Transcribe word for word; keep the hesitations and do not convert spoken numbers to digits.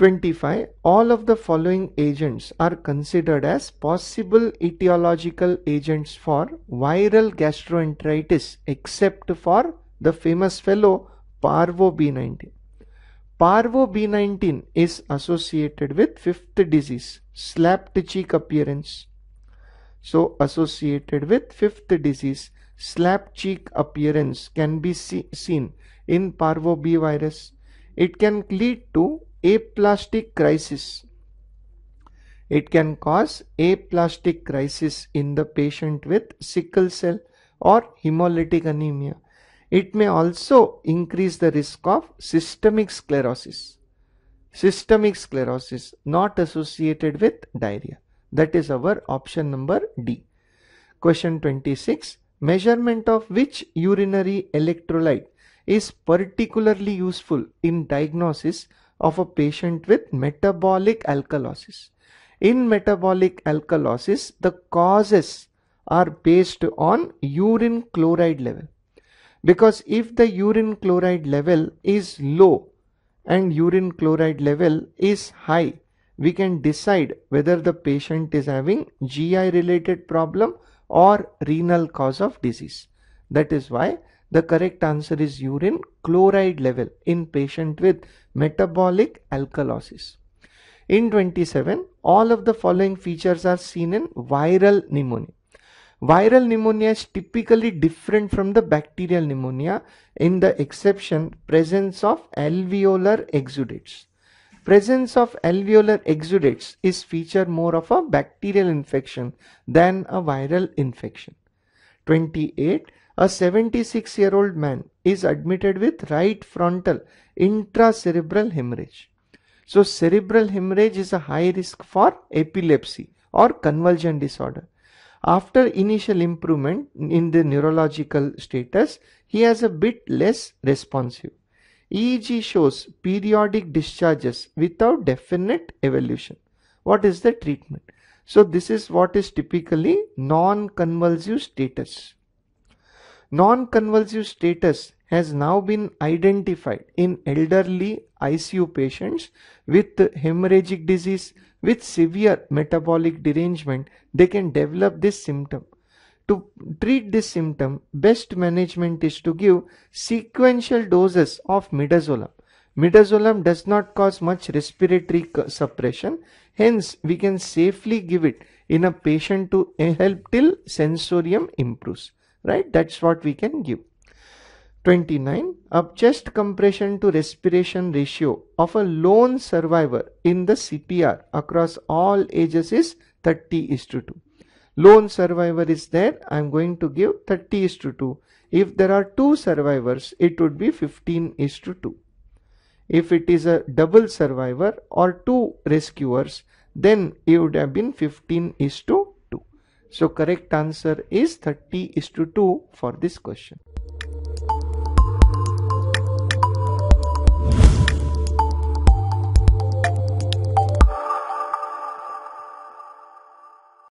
twenty-five. All of the following agents are considered as possible etiological agents for viral gastroenteritis except for the famous fellow Parvo B nineteen. Parvo B nineteen is associated with fifth disease, slapped cheek appearance. So associated with fifth disease, slapped cheek appearance can be see, seen in Parvo B virus. It can lead to aplastic crisis. It can cause aplastic crisis in the patient with sickle cell or hemolytic anemia. It may also increase the risk of systemic sclerosis. Systemic sclerosis not associated with diarrhea. That is our option number D. Question twenty-six. Measurement of which urinary electrolyte is particularly useful in diagnosis of a patient with metabolic alkalosis. In metabolic alkalosis, the causes are based on urine chloride level. Because if the urine chloride level is low and urine chloride level is high, we can decide whether the patient is having G I related problem or renal cause of disease. That is why the correct answer is urine chloride level in patient with metabolic alkalosis. In twenty-seven, all of the following features are seen in viral pneumonia. Viral pneumonia is typically different from the bacterial pneumonia in the exception presence of alveolar exudates. Presence of alveolar exudates is feature more of a bacterial infection than a viral infection. twenty-eight. A seventy-six-year-old man is admitted with right frontal intracerebral hemorrhage. So cerebral hemorrhage is a high risk for epilepsy or convulsion disorder. After initial improvement in the neurological status, he has a bit less responsive. E E G shows periodic discharges without definite evolution. What is the treatment? So this is what is typically non-convulsive status. Non-convulsive status has now been identified in elderly I C U patients with hemorrhagic disease. With severe metabolic derangement, they can develop this symptom. To treat this symptom, best management is to give sequential doses of midazolam. Midazolam does not cause much respiratory suppression. Hence, we can safely give it in a patient to help till sensorium improves. Right? That's what we can give. twenty-nine. A chest compression to respiration ratio of a lone survivor in the C P R across all ages is thirty is to two. Lone survivor is there. I am going to give thirty is to two. If there are two survivors, it would be fifteen is to two. If it is a double survivor or two rescuers, then it would have been fifteen is to two. So correct answer is thirty is to two for this question.